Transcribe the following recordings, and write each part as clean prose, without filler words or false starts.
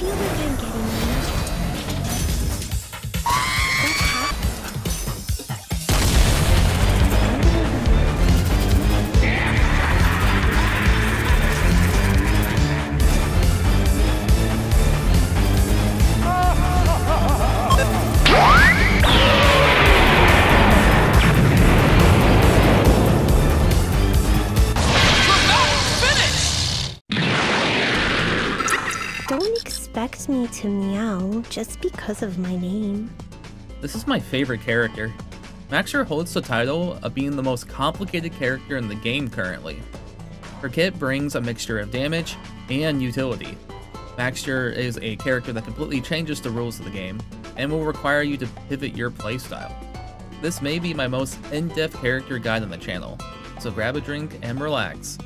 feel like I'm getting me to meow just because of my name. This is my favorite character. Mauxir holds the title of being the most complicated character in the game currently. Her kit brings a mixture of damage and utility. Mauxir is a character that completely changes the rules of the game and will require you to pivot your playstyle. This may be my most in-depth character guide on the channel, so grab a drink and relax,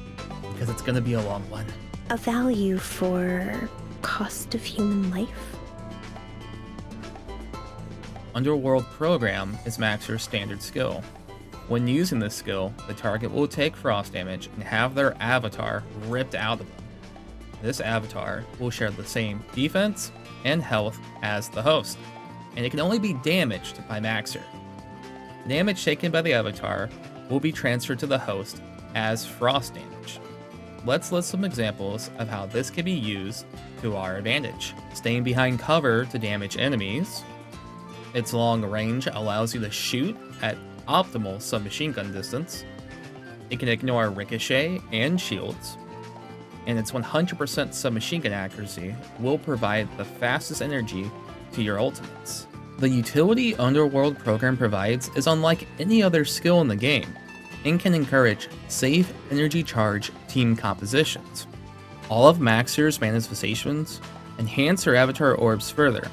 because it's gonna be a long one. A value for cost of human life. Underworld Program is Mauxir's standard skill. When using this skill, the target will take frost damage and have their avatar ripped out of them. This avatar will share the same defense and health as the host, and it can only be damaged by Mauxir. Damage taken by the avatar will be transferred to the host as frost damage. Let's list some examples of how this can be used to our advantage. Staying behind cover to damage enemies. Its long range allows you to shoot at optimal submachine gun distance. It can ignore ricochet and shields. And its 100% submachine gun accuracy will provide the fastest energy to your ultimates. The utility Underworld Program provides is unlike any other skill in the game, and can encourage safe energy charge team compositions. All of Mauxir's manifestations enhance her avatar orbs further,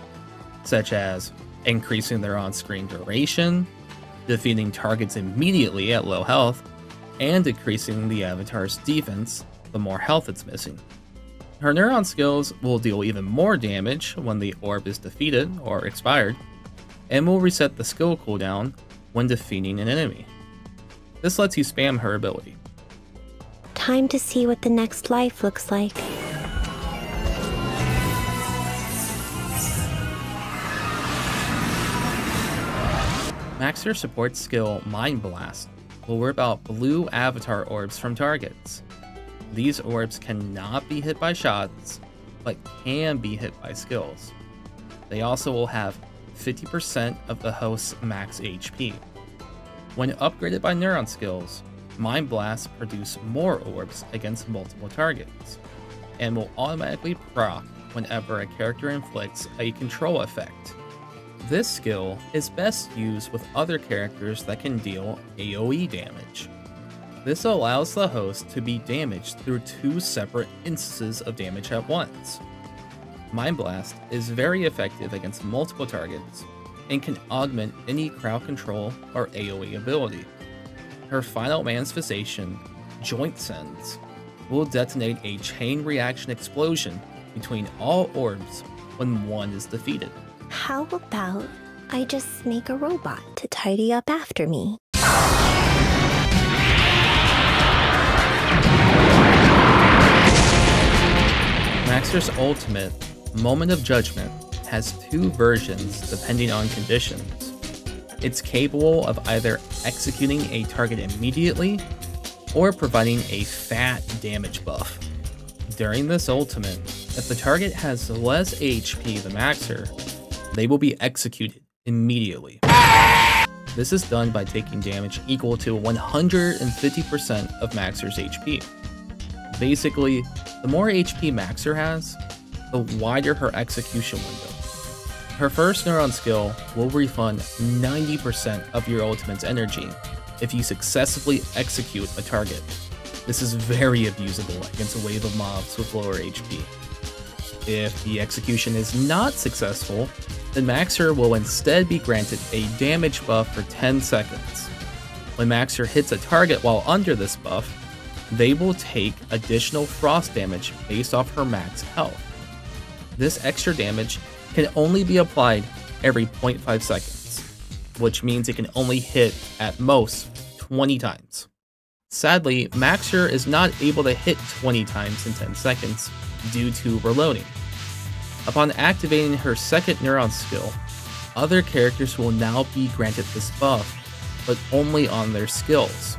such as increasing their on-screen duration, defeating targets immediately at low health, and decreasing the avatar's defense the more health it's missing. Her neuron skills will deal even more damage when the orb is defeated or expired, and will reset the skill cooldown when defeating an enemy. This lets you spam her ability. Time to see what the next life looks like. Mauxir support skill Mind Blast will rip out blue avatar orbs from targets. These orbs cannot be hit by shots, but can be hit by skills. They also will have 50% of the host's max HP. When upgraded by neuron skills, Mind Blasts produce more orbs against multiple targets, and will automatically proc whenever a character inflicts a control effect. This skill is best used with other characters that can deal AoE damage. This allows the host to be damaged through two separate instances of damage at once. Mind Blast is very effective against multiple targets, and can augment any crowd control or AoE ability. Her final manifestation, Joint Sense, will detonate a chain reaction explosion between all orbs when one is defeated. How about I just make a robot to tidy up after me? Mauxir's ultimate, Moment of Judgment, has two versions depending on conditions. It's capable of either executing a target immediately or providing a fat damage buff. During this ultimate, if the target has less HP than Mauxir, they will be executed immediately. This is done by taking damage equal to 150% of Mauxir's HP. Basically, the more HP Mauxir has, the wider her execution window. Her first neuron skill will refund 90% of your ultimate's energy if you successfully execute a target. This is very abusable against a wave of mobs with lower HP. If the execution is not successful, then Mauxir will instead be granted a damage buff for 10 seconds. When Mauxir hits a target while under this buff, they will take additional frost damage based off her max health. This extra damage can only be applied every 0.5 seconds, which means it can only hit at most 20 times. Sadly, Mauxir is not able to hit 20 times in 10 seconds due to reloading. Upon activating her second Neuron skill, other characters will now be granted this buff, but only on their skills.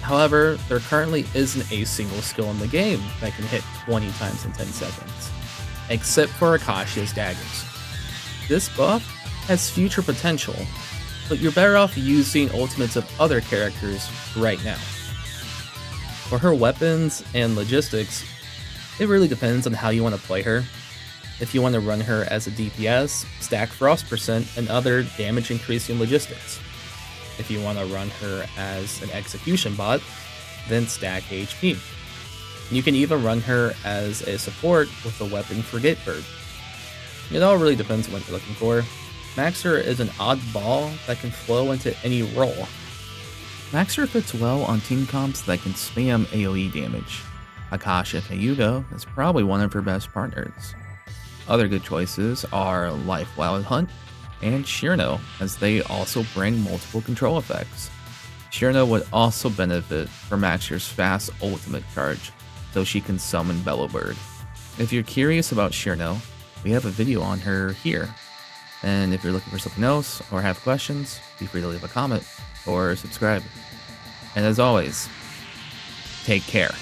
However, there currently isn't a single skill in the game that can hit 20 times in 10 seconds, except for Akasha's daggers. This buff has future potential, but you're better off using ultimates of other characters right now. For her weapons and logistics, it really depends on how you want to play her. If you want to run her as a DPS, stack frost percent and other damage increasing logistics. If you want to run her as an execution bot, then stack HP. You can even run her as a support with a weapon for Gatebird. It all really depends on what you're looking for. Mauxir is an oddball that can flow into any role. Mauxir fits well on team comps that can spam AoE damage. Akasha Yugo is probably one of her best partners. Other good choices are Life Wild Hunt and Shirno, as they also bring multiple control effects. Shirno would also benefit from Mauxir's fast ultimate charge, so she can summon Bellowbird. If you're curious about Shirno, we have a video on her here. And if you're looking for something else or have questions, be free to leave a comment or subscribe. And as always, take care.